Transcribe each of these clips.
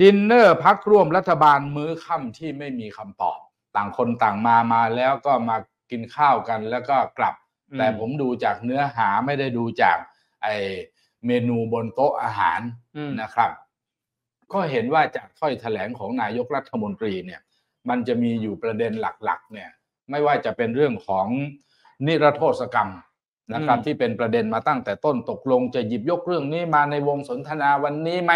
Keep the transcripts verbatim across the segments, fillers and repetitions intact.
ดินเนอร์พักร่วมรัฐบาลมื้อค่ำที่ไม่มีคำตอบต่างคนต่างมามาแล้วก็มากินข้าวกันแล้วก็กลับแต่ผมดูจากเนื้อหาไม่ได้ดูจากไอเมนูบนโต๊ะอาหารนะครับก็เห็นว่าจากถ้อยแถลงของนายกรัฐมนตรีเนี่ยมันจะมีอยู่ประเด็นหลักๆเนี่ยไม่ว่าจะเป็นเรื่องของนิรโทษกรรมนะครับที่เป็นประเด็นมาตั้งแต่ต้นตกลงจะหยิบยกเรื่องนี้มาในวงสนทนาวันนี้ไหม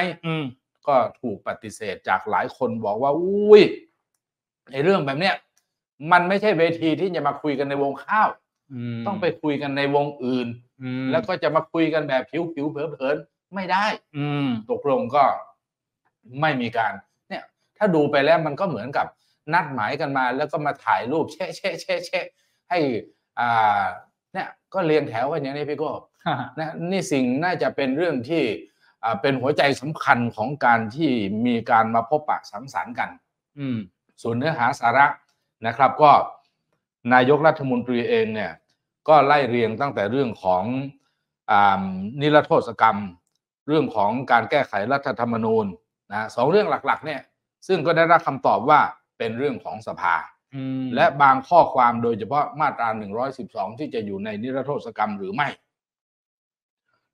ก็ถูกปฏิเสธจากหลายคนบอกว่าอุ้ยไอ้เรื่องแบบเนี้ยมันไม่ใช่เวทีที่จะมาคุยกันในวงข้าวต้องไปคุยกันในวงอื่นแล้วก็จะมาคุยกันแบบผิวผิวเผลอเผลอไม่ได้ตกลงก็ไม่มีการเนี่ยถ้าดูไปแล้วมันก็เหมือนกับนัดหมายกันมาแล้วก็มาถ่ายรูปเช๊ะเช๊ะเช๊ะเช๊ะให้อ่าเนี่ยก็เรียงแถวกันอย่างนี้พี่โก้นะนี่สิ่งน่าจะเป็นเรื่องที่อ่าเป็นหัวใจสำคัญของการที่มีการมาพบปะสังสรรค์กันส่วนเนื้อหาสาระนะครับก็นายกรัฐมนตรีเองเนี่ยก็ไล่เรียงตั้งแต่เรื่องของนิรโทษกรรมเรื่องของการแก้ไขรัฐธรรมนูญนะสองเรื่องหลักๆเนี่ยซึ่งก็ได้รับคำตอบว่าเป็นเรื่องของสภาและบางข้อความโดยเฉพาะมาตราหนึ่งร้อยสิบสองที่จะอยู่ในนิรโทษกรรมหรือไม่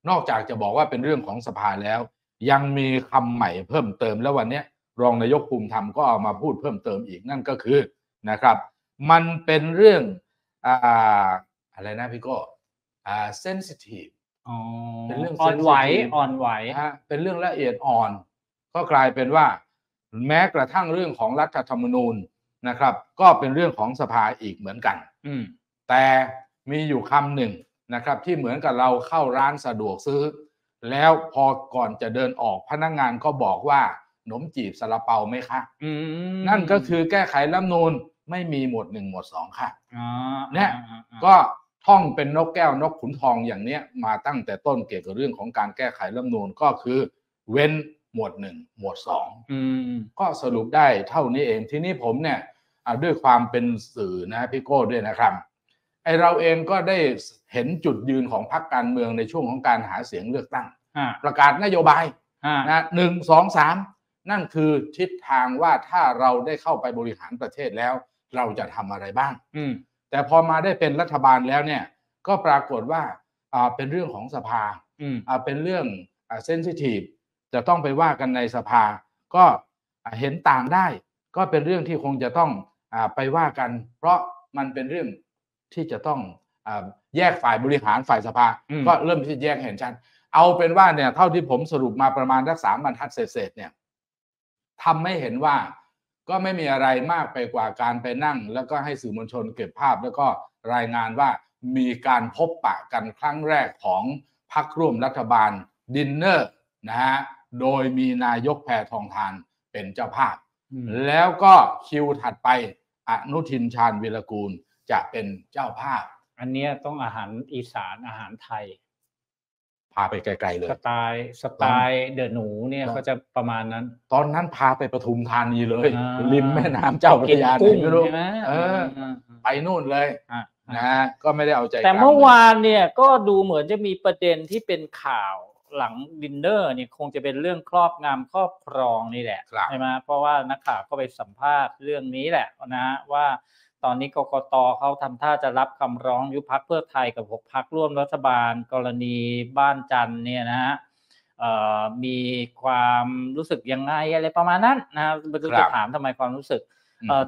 นอกจากจะบอกว่าเป็นเรื่องของสภาแล้วยังมีคำใหม่เพิ่มเติมแล้ววันนี้รองนายกภูมิธรรมก็เอามาพูดเพิ่มเติมอีกนั่นก็คือนะครับมันเป็นเรื่องอ่าอะไรนะพี่โก้อ่า sensitive เป็นเรื่องอ่อนไหวอ่อนไหวฮะเป็นเรื่องละเอียดอ่อนก็กลายเป็นว่าแม้กระทั่งเรื่องของรัฐธรรมนูญนะครับก็เป็นเรื่องของสภาอีกเหมือนกันแต่มีอยู่คำหนึ่งนะครับที่เหมือนกับเราเข้าร้านสะดวกซื้อแล้วพอก่อนจะเดินออกพนักงานก็บอกว่าขนมจีบซาลาเปาไหมคะนั่นก็คือแก้ไขรัฐธรรมนูญไม่มีหมวดหนึ่งหมวดสองค่ะเนี่ยก็ท่องเป็นนกแก้วนกขุนทองอย่างเนี้ยมาตั้งแต่ต้นเกี่ยวกับเรื่องของการแก้ไขรัฐธรรมนูญก็คือเว้นหมวดหนึ่งหมวดสองก็สรุปได้เท่านี้เองทีนี้ผมเนี่ยด้วยความเป็นสื่อนะพี่โก้ด้วยนะครับไอเราเองก็ได้เห็นจุดยืนของพรรคการเมืองในช่วงของการหาเสียงเลือกตั้งประกาศนโยบายนะหนึ่งสองสามนั่นคือทิศทางว่าถ้าเราได้เข้าไปบริหารประเทศแล้วเราจะทำอะไรบ้างแต่พอมาได้เป็นรัฐบาลแล้วเนี่ยก็ปรากฏว่าเป็นเรื่องของสภาเป็นเรื่องเซนซิทีฟจะต้องไปว่ากันในสภาก็เห็นต่างได้ก็เป็นเรื่องที่คงจะต้องไปว่ากันเพราะมันเป็นเรื่องที่จะต้องแยกฝ่ายบริหารฝ่ายสภาก็เริ่มที่แยกเห็นชัดเอาเป็นว่าเนี่ยเท่าที่ผมสรุปมาประมาณสักสามบรรทัดเศษเนี่ยทำให้เห็นว่าก็ไม่มีอะไรมากไปกว่าการไปนั่งแล้วก็ให้สื่อมวลชนเก็บภาพแล้วก็รายงานว่ามีการพบปะกันครั้งแรกของพรรคร่วมรัฐบาลดินเนอร์นะฮะโดยมีนายกแพทองธารเป็นเจ้าภาพแล้วก็คิวถัดไปอนุทินชาญวีรกูลจะเป็นเจ้าภาพอันนี้ต้องอาหารอีสานอาหารไทยพาไปไกลๆเลยสไตล์สไตล์เดอะหนูเนี่ยก็จะประมาณนั้นตอนนั้นพาไปปทุมธานีเลยริมแม่น้ำเจ้าพระยาไม่รู้เออไปนู่นเลยนะก็ไม่ได้เอาใจแต่เมื่อวานเนี่ยก็ดูเหมือนจะมีประเด็นที่เป็นข่าวหลังดินเนอร์เนี่ยคงจะเป็นเรื่องครอบงำครอบครองนี่แหละใช่ไหมเพราะว่านักข่าวก็ไปสัมภาษณ์เรื่องนี้แหละนะว่าตอนนี้กกต.เขาทำท่าจะรับคำร้องยุบพรรคเพื่อไทยกับหกพรรคร่วมรัฐบาลกรณีบ้านจันทร์เนี่ยนะฮะมีความรู้สึกยังไงอะไรประมาณนั้นนะไม่รู้จะถามทำไมความรู้สึก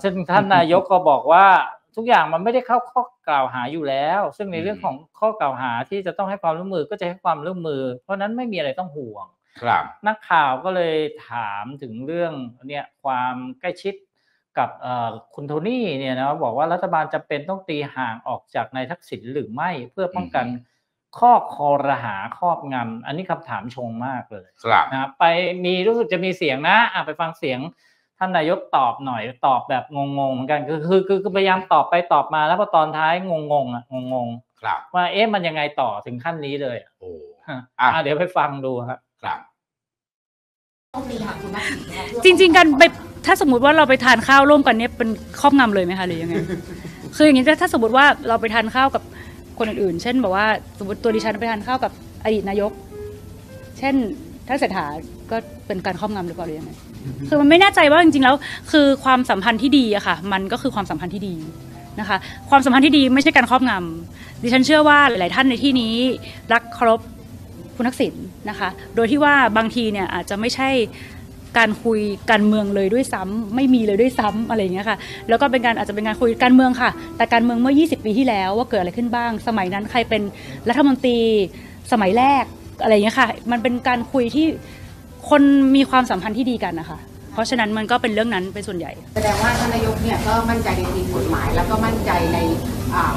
เช่นท่านนายกก็บอกว่าทุกอย่างมันไม่ได้เข้าข้อกล่าวหาอยู่แล้วซึ่งในเรื่องของข้อกล่าวหาที่จะต้องให้ความร่วมมือก็จะให้ความร่วมมือเพราะนั้นไม่มีอะไรต้องห่วงนักข่าวก็เลยถามถึงเรื่องเนี่ยความใกล้ชิดกับคุณโทนี่เนี่ยนะบอกว่ารัฐบาลจำเป็นต้องตีห่างออกจากนายทักษิณหรือไม่เพื่อป้องกันข้อคอรหาครอบงำอันนี้คำถามชงมากเลยนะไปมีรู้สึกจะมีเสียงนะไปฟังเสียงท่านนายกตอบหน่อยตอบแบบงงๆเหมือนกันคือคือคือพยายามตอบไปตอบมาแล้วพอตอนท้ายงงๆอ่ะงงๆว่าเอ๊ะมันยังไงต่อถึงขั้นนี้เลยโอ้อ่ะเดี๋ยวไปฟังดูครับจริงๆกันไปถ้าสมมติว่าเราไปทานข้าวร่วมกันเนี่ยเป็นครอบงำเลยไหมคะหรือยังไงคืออย่างนี้ถ้าสมมติว่าเราไปทานข้าวกับคนอื่นๆเช่นแบบว่าสมมติตัวดิฉันไปทานข้าวกับอดีตนายกเช่น ถ้าเศรษฐาก็เป็นการครอบงำหรือเปล่าหรือยังไงคือมันไม่แน่ใจว่าจริงๆแล้วคือความสัมพันธ์ที่ดีอะค่ะมันก็คือความสัมพันธ์ที่ดีนะคะความสัมพันธ์ที่ดีไม่ใช่การครอบงำดิฉันเชื่อว่าหลายๆท่านในที่นี้รักเคารพคุณทักษิณนะคะโดยที่ว่าบางทีเนี่ยอาจจะไม่ใช่การคุยการเมืองเลยด้วยซ้ำไม่มีเลยด้วยซ้ำอะไรอย่างเงี้ยค่ะแล้วก็เป็นการอาจจะเป็นการคุยการเมืองค่ะแต่การเมืองเมื่อยี่สิบปีที่แล้วว่าเกิดอะไรขึ้นบ้างสมัยนั้นใครเป็นรัฐมนตรีสมัยแรกอะไรอย่างเงี้ยค่ะมันเป็นการคุยที่คนมีความสัมพันธ์ที่ดีกันนะคะเพราะฉะนั้นมันก็เป็นเรื่องนั้นเป็นส่วนใหญ่แสดงว่าท่านนายกเนี่ยก็มั่นใจในทีมกฎหมายแล้วก็มั่นใจใน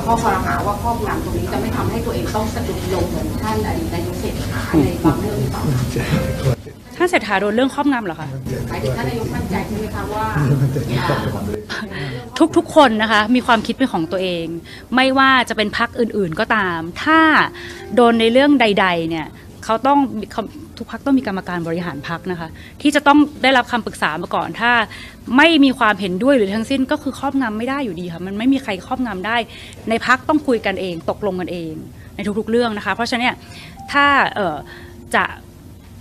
ข้อกล่าวหาว่าข้อกล่าวหาตรงนี้จะไม่ทำให้ตัวเองต้องสะดุดลงเหมือนท่านอดีตนายกเศรษฐาในบางเรื่องต่างท่านเศรษฐาโดนเรื่องครอบงำเหรอคะท่านนายกมั่นใจใช่ไหมคะว่าทุกๆคนนะคะมีความคิดเป็นของตัวเองไม่ว่าจะเป็นพรรคอื่นๆก็ตามถ้าโดนในเรื่องใดๆเนี่ยเขาต้องทุกพรรคต้องมีกรรมการบริหารพรรคนะคะที่จะต้องได้รับคำปรึกษามาก่อนถ้าไม่มีความเห็นด้วยหรือทั้งสิ้นก็คือครอบงำไม่ได้อยู่ดีค่ะมันไม่มีใครครอบงำได้ในพรรคต้องคุยกันเองตกลงกันเองในทุกๆเรื่องนะคะเพราะฉะนั้นถ้าจะ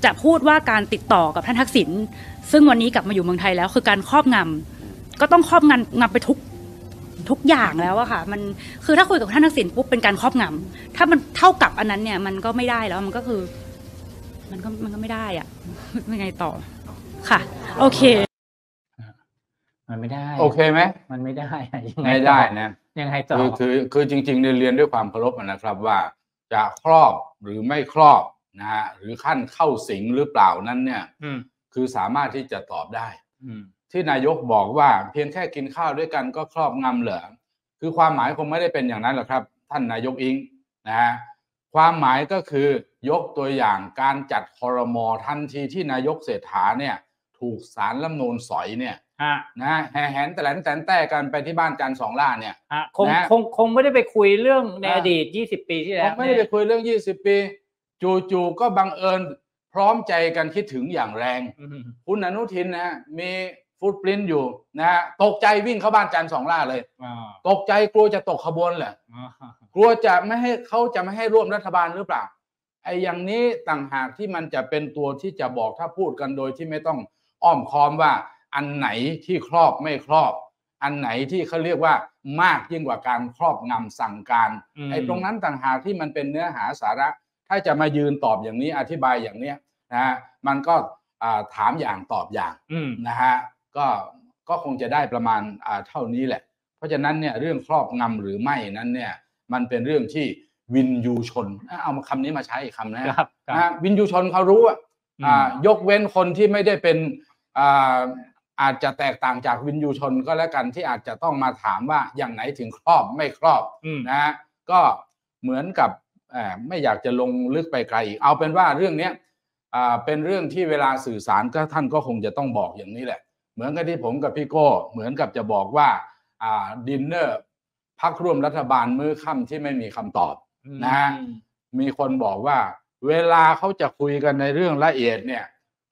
จะพูดว่าการติดต่อกับท่านทักษิณซึ่งวันนี้กลับมาอยู่เมืองไทยแล้วคือการครอบงำก็ต้องครอบงำงำไปทุกทุกอย่างแล้วอะค่ะมันคือถ้าคุยกับท่านทักษิณปุ๊บเป็นการครอบงำถ้ามันเท่ากับอันนั้นเนี่ยมันก็ไม่ได้แล้วมันก็คือมันก็มันก็ไม่ได้อะยังไงต่อค่ะโอเคมันไม่ได้โอเคไหมมันไม่ได้ยังไงไม่ได้นะยังไงต่อคือคือจริงๆเรียนด้วยความเคารพนะครับว่าจะครอบหรือไม่ครอบนะฮะหรือขั้นเข้าสิงหรือเปล่านั้นเนี่ยคือสามารถที่จะตอบได้ที่นายกบอกว่าเพียงแค่กินข้าวด้วยกันก็ครอบงำเหรอคือความหมายคงไม่ได้เป็นอย่างนั้นหรอกครับท่านนายกอิงนะฮะความหมายก็คือยกตัวอย่างการจัดครม.ทันทีที่นายกเศรษฐาเนี่ยถูกศาลรัฐธรรมนูญสอยเนี่ยนะฮะแห่แหนแต่แหลนแต่แต่กันไปที่บ้านจันสองล่าเนี่ยคงคงคงไม่ได้ไปคุยเรื่องในอดีตยี่สิบปีที่แล้วไม่ได้ไปคุยเรื่องยี่สิบปีจู่ๆก็บังเอิญพร้อมใจกันคิดถึงอย่างแรงคุณอนุทินนะมีฟุตปรินต์อยู่นะตกใจวิ่งเข้าบ้านจันทร์สองล่าเลยตกใจกลัวจะตกขบวนแหละกลัวจะไม่ให้เขาจะไม่ให้ร่วมรัฐบาลหรือเปล่าไอ้อย่างนี้ต่างหากที่มันจะเป็นตัวที่จะบอกถ้าพูดกันโดยที่ไม่ต้องอ้อมค้อมว่าอันไหนที่ครอบไม่ครอบอันไหนที่เขาเรียกว่ามากยิ่งกว่าการครอบงำสั่งการไอ้ตรงนั้นต่างหากที่มันเป็นเนื้อหาสาระถ้าจะมายืนตอบอย่างนี้อธิบายอย่างเนี้ยนะฮะมันก็ถามอย่างตอบอย่างนะฮะก็ก็คงจะได้ประมาณเท่านี้แหละเพราะฉะนั้นเนี่ยเรื่องครอบงำหรือไม่นั้นเนี่ยมันเป็นเรื่องที่วินยูชนเอาคำนี้มาใช้อีกคำนะครับวินยูชนเขารู้ว่ายกเว้นคนที่ไม่ได้เป็นอาจจะแตกต่างจากวินยูชนก็แล้วกันที่อาจจะต้องมาถามว่าอย่างไหนถึงครอบไม่ครอบนะฮะก็เหมือนกับไม่อยากจะลงลึกไปไกลอีกเอาเป็นว่าเรื่องนี้เป็นเรื่องที่เวลาสื่อสารก็ท่านก็คงจะต้องบอกอย่างนี้แหละเหมือนกับที่ผมกับพี่โก้เหมือนกับจะบอกว่าดินเนอร์พักร่วมรัฐบาลมื้อค่ำที่ไม่มีคำตอบนะฮะมีคนบอกว่าเวลาเขาจะคุยกันในเรื่องละเอียดเนี่ย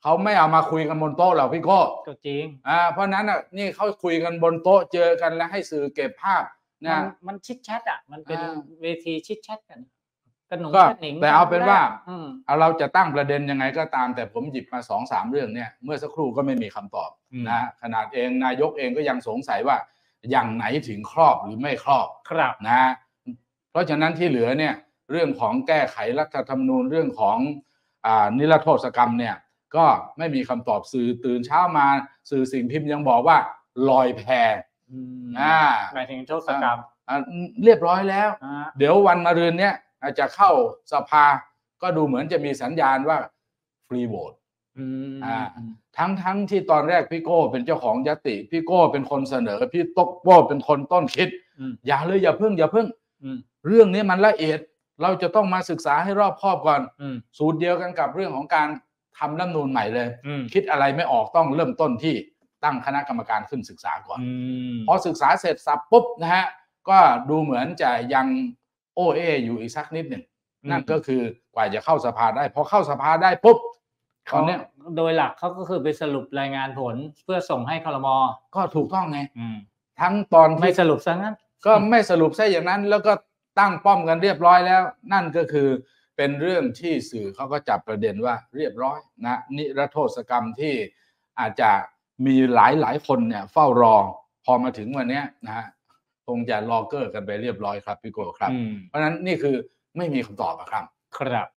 เขาไม่เอามาคุยกันบนโต๊ะหรอกพี่โก้ก็จริงอ่าเพราะนั้นนี่เขาคุยกันบนโต๊ะเจอกันแล้วให้สื่อเก็บภาพนะมันชิดชัดอ่ะมันเป็นเวทีชิดชัดกันก็แต่เอาเป็นว่าเราจะตั้งประเด็นยังไงก็ตามแต่ผมหยิบมาสองสามเรื่องเนี่ยเมื่อสักครู่ก็ไม่มีคำตอบนะขนาดเองนายกเองก็ยังสงสัยว่าอย่างไหนถึงครอบหรือไม่ครอบครับนะเพราะฉะนั้นที่เหลือเนี่ยเรื่องของแก้ไขรัฐธรรมนูญเรื่องของนิรโทษกรรมเนี่ยก็ไม่มีคำตอบสื่อตื่นเช้ามาสื่อสิ่งพิมพ์ยังบอกว่าลอยแพนะหมายถึงโทษกรรมเรียบร้อยแล้วเดี๋ยววันมะรืนเนี่ยอาจจะเข้าสภาก็ดูเหมือนจะมีสัญญาณว่าฟรีโหวตทั้งทั้งที่ตอนแรกพี่โก้เป็นเจ้าของยติพี่โก้เป็นคนเสนอพี่ต๊กโก้เป็นคนต้นคิดอย่าเลยอย่าเพิ่งอย่าเพิ่งเรื่องนี้มันละเอียดเราจะต้องมาศึกษาให้รอบคอบก่อนสูตรเดียวกันกับเรื่องของการทำรัฐธรรมนูญใหม่เลยคิดอะไรไม่ออกต้องเริ่มต้นที่ตั้งคณะกรรมการขึ้นศึกษาก่อนพอศึกษาเสร็จสับปุ๊บนะฮะก็ดูเหมือนจะยังโอเออยู่อีกสักนิดหนึ่งนั่นก็คือกว่าจะเข้าสภาได้พอเข้าสภาได้ปุ๊บตอนนี้โดยหลักเขาก็คือไปสรุปรายงานผลเพื่อส่งให้ครม.ก็ถูกต้องไงทั้งตอนไม่สรุปซะงั้นก็ไม่สรุปซะอย่างนั้นแล้วก็ตั้งป้อมกันเรียบร้อยแล้วนั่นก็คือ เป็นเรื่องที่สื่อเขาก็จับประเด็นว่าเรียบร้อยนะนิรโทษกรรมที่อาจจะมีหลายหลายคนเนี่ยเฝ้ารอพอมาถึงวันนี้นะฮะคงจะรอเกอร์กันไปเรียบร้อยครับพี่โกครับเพราะฉะนั้นนี่คือไม่มีคำตอบอะครับครับ